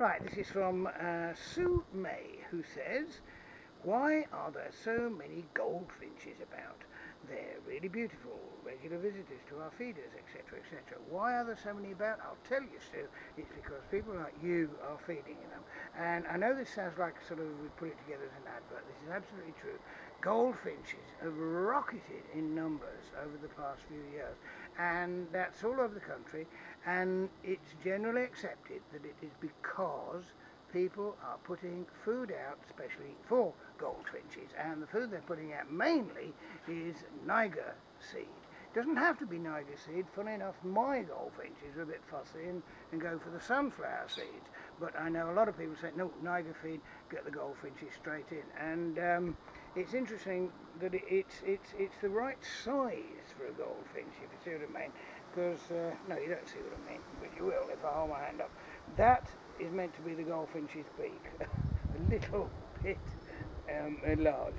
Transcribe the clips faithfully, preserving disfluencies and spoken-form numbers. Right, this is from uh, Sue May, who says, "Why are there so many goldfinches about? They're really beautiful, regular visitors to our feeders, et cetera, et cetera. Why are there so many about? I'll tell you, Sue, it's because people like you are feeding them." And I know this sounds like sort of we put it together as an ad, but this is absolutely true. Goldfinches have rocketed in numbers over the past few years, and that's all over the country, and it's generally accepted that it is because people are putting food out especially for goldfinches, and the food they're putting out mainly is Niger seed. It doesn't have to be Niger seed. Funny enough, my goldfinches are a bit fussy and, and go for the sunflower seeds, but I know a lot of people say, no, Niger feed, get the goldfinches straight in. And um, it's interesting that it, it's, it's, it's the right size for a goldfinch, if you see what I mean, because, uh, no, you don't see what I mean, but you will if I hold my hand up. That is meant to be the goldfinch's beak, a little bit um, enlarged.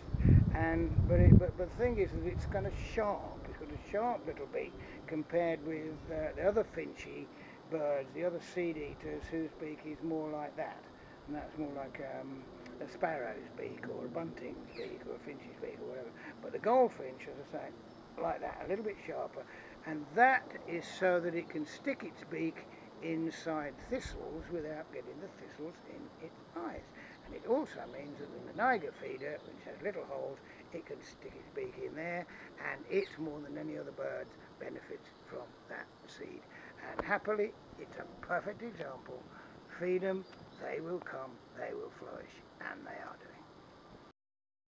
And but, it, but but the thing is that it's kind of sharp. It's got a sharp little beak compared with uh, the other finchy birds, the other seed eaters, whose beak is more like that, and that's more like um, a sparrow's beak or a bunting's beak or a finch's beak or whatever. But the goldfinch, as I say, like that, a little bit sharper, and that is so that it can stick its beak inside thistles without getting the thistles in its eyes. And it also means that in the Niger feeder, which has little holes, it can stick its beak in there, and it, more than any other bird, benefits from that seed. And happily, it's a perfect example. Feed them, they will come, they will flourish, and they are doing.